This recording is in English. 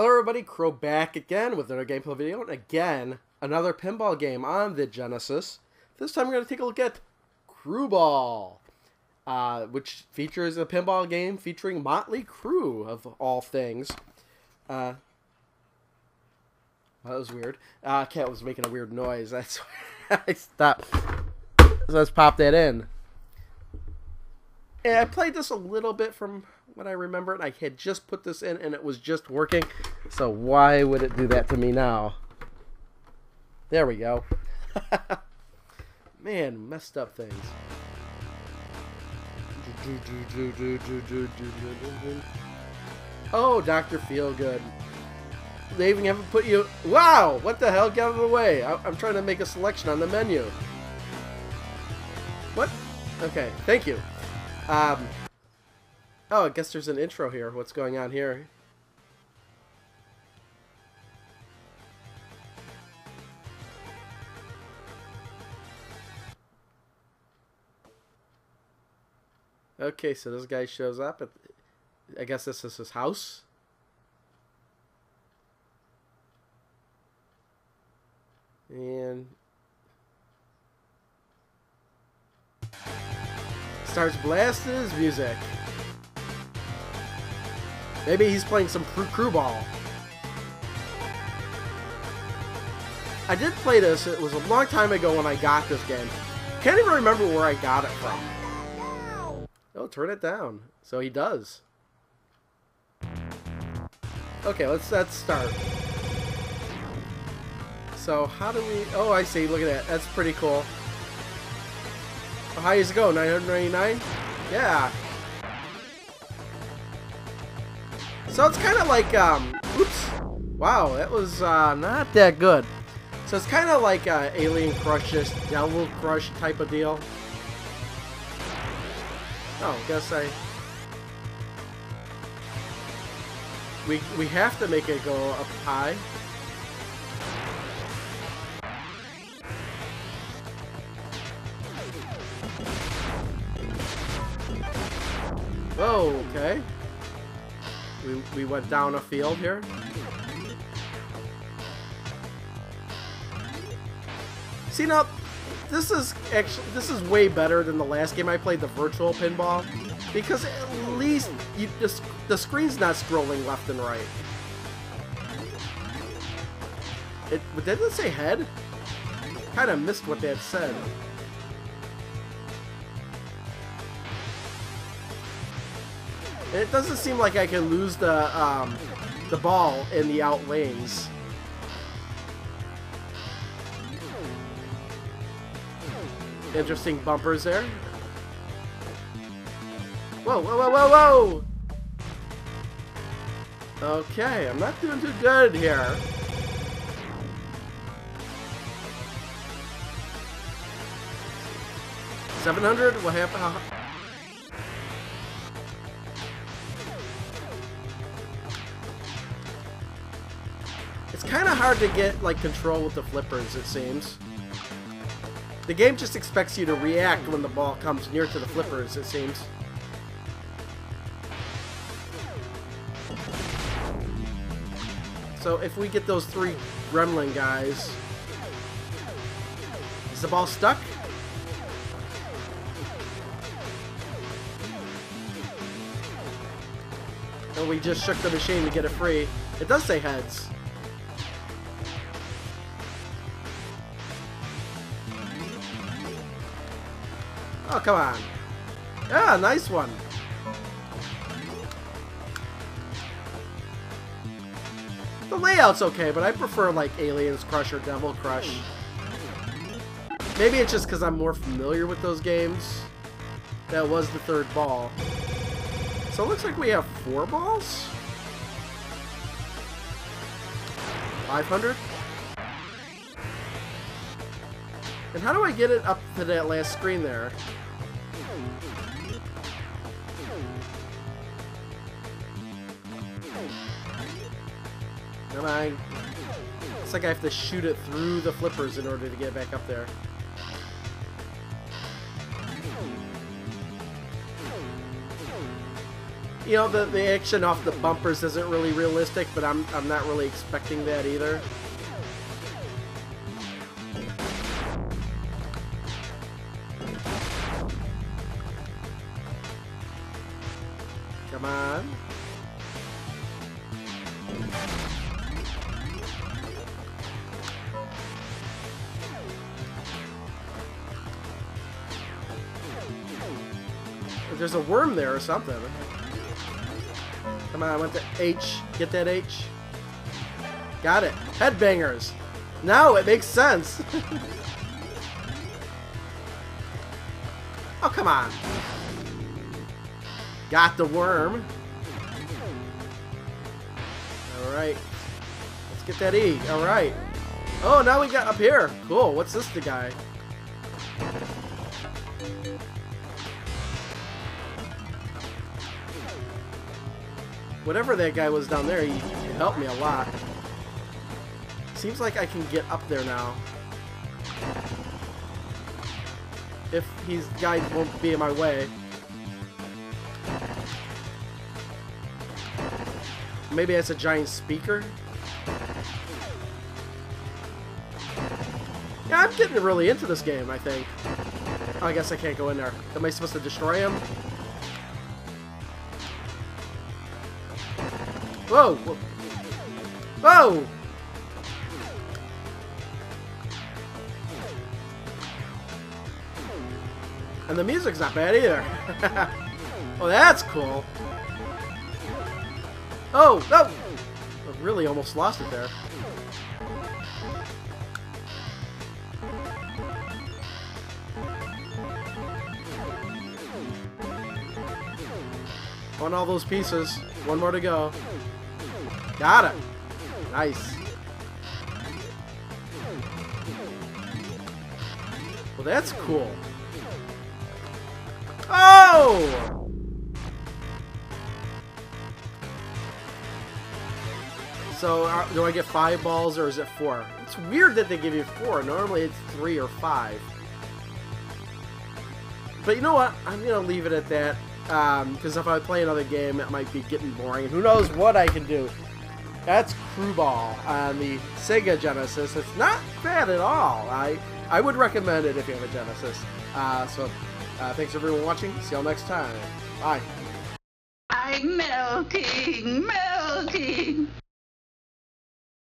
Hello everybody, Crue back again with another gameplay video, and again, another pinball game on the Genesis. This time we're going to take a look at Crue Ball, which features a pinball game featuring Motley Crue, of all things. That was weird. Cat was making a weird noise, that's why I stopped. So let's pop that in. And I played this a little bit from what I remember, and I had just put this in and it was just working, so why would it do that to me now? There we go. Man, messed up things. Oh, Dr. Feelgood. They even haven't put you... Wow! What the hell? Get out of the way. I'm trying to make a selection on the menu. What? Okay, thank you. Oh, I guess there's an intro here. What's going on here? Okay, so this guy shows up at, I guess this is his house. And starts blasting his music. Maybe he's playing some Crue Ball. I did play this. It was a long time ago when I got this game. Can't even remember where I got it from. Oh, turn it down. So he does. Okay, let's start. So how do we... Oh, I see. Look at that. That's pretty cool. How high does it go? 999? Yeah. So it's kind of like, oops, wow, that was not that good. So it's kind of like Alien Crush, Devil Crush type of deal. Oh, guess we have to make it go up high. Whoa, okay. We went down a field here. See, now this is actually way better than the last game I played, the virtual pinball, because at least you just the screen's not scrolling left and right. It didn't it say head? Kind of missed what that said. And it doesn't seem like I can lose the ball in the out lanes. Interesting bumpers there. Whoa, whoa, whoa, whoa, whoa! Okay, I'm not doing too good here. $700? What happened? It's kind of hard to get, like, control with the flippers, it seems. The game just expects you to react when the ball comes near to the flippers, it seems. So if we get those three gremlin guys... Is the ball stuck? And we just shook the machine to get it free. It does say heads. Oh, come on. Yeah, nice one. The layout's okay, but I prefer, like, Alien Crush or Devil Crush. Maybe it's just because I'm more familiar with those games. That was the third ball. So it looks like we have 4 balls? 500? And how do I get it up to that last screen there? And it's like I have to shoot it through the flippers in order to get back up there. you know, the action off the bumpers isn't really realistic, but I'm not really expecting that either. Come on. There's a worm there or something. Come on, I want the H. Get that H. Got it. Headbangers. Now it makes sense. Oh, come on. Got the worm. Alright. Let's get that E. Alright. Oh, now we got up here. Cool. What's this the guy? Whatever that guy was down there, he helped me a lot. Seems like I can get up there now. If these guys won't be in my way. Maybe that's a giant speaker? Yeah, I'm getting really into this game, I think. Oh, I guess I can't go in there. Am I supposed to destroy him? Whoa! Whoa! And the music's not bad either. Oh, that's cool. Oh, no! Oh, I really almost lost it there. On all those pieces. One more to go. Got it. Nice. Well, that's cool. Oh! So, do I get 5 balls or is it 4? It's weird that they give you 4. Normally it's 3 or 5. But you know what? I'm going to leave it at that. Because if I play another game, it might be getting boring. Who knows what I can do. That's Crue Ball on the Sega Genesis. It's not bad at all. I would recommend it if you have a Genesis. So, thanks everyone for watching. See y'all next time. Bye. I'm milking.